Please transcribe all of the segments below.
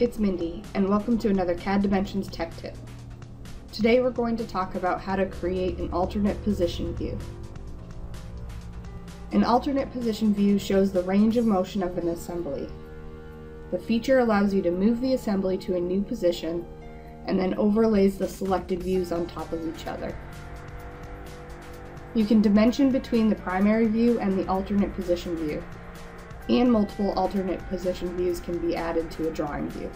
It's Mindy, and welcome to another CAD Dimensions Tech Tip. Today we're going to talk about how to create an alternate position view. An alternate position view shows the range of motion of an assembly. The feature allows you to move the assembly to a new position, and then overlays the selected views on top of each other. You can dimension between the primary view and the alternate position view, and multiple alternate position views can be added to a drawing view.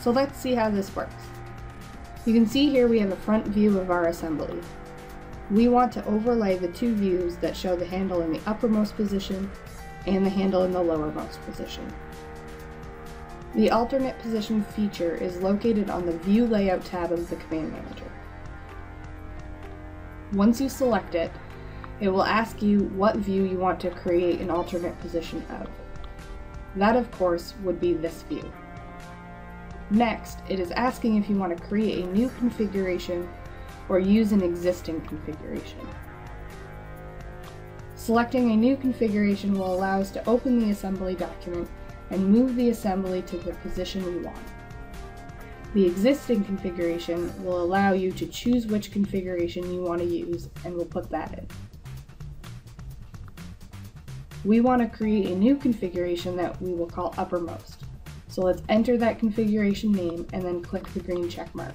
So let's see how this works. You can see here we have a front view of our assembly. We want to overlay the two views that show the handle in the uppermost position and the handle in the lowermost position. The alternate position feature is located on the View Layout tab of the Command Manager. Once you select it, it will ask you what view you want to create an alternate position of. That, of course, would be this view. Next, it is asking if you want to create a new configuration or use an existing configuration. Selecting a new configuration will allow us to open the assembly document and move the assembly to the position we want. The existing configuration will allow you to choose which configuration you want to use, and we'll put that in. We want to create a new configuration that we will call uppermost. So let's enter that configuration name and then click the green check mark.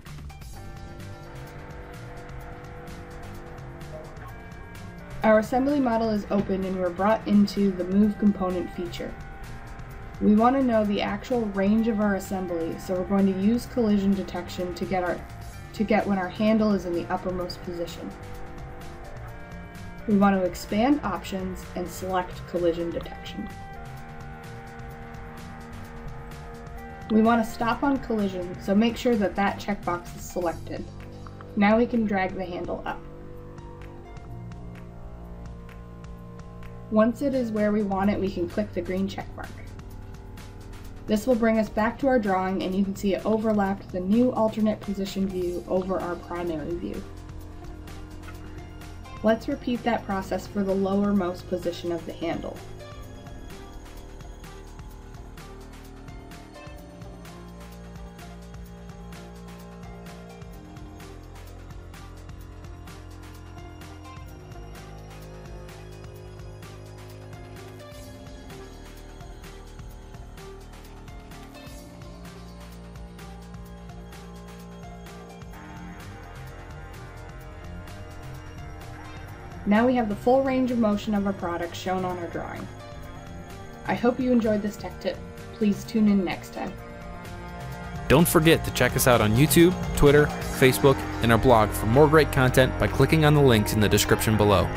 Our assembly model is open and we're brought into the Move Component feature. We want to know the actual range of our assembly, so we're going to use collision detection to get when our handle is in the uppermost position. We want to expand options and select collision detection. We want to stop on collision, so make sure that checkbox is selected. Now we can drag the handle up. Once it is where we want it, we can click the green check mark. This will bring us back to our drawing, and you can see it overlapped the new alternate position view over our primary view. Let's repeat that process for the lowermost position of the handle. Now we have the full range of motion of our product shown on our drawing. I hope you enjoyed this tech tip. Please tune in next time. Don't forget to check us out on YouTube, Twitter, Facebook, and our blog for more great content by clicking on the links in the description below.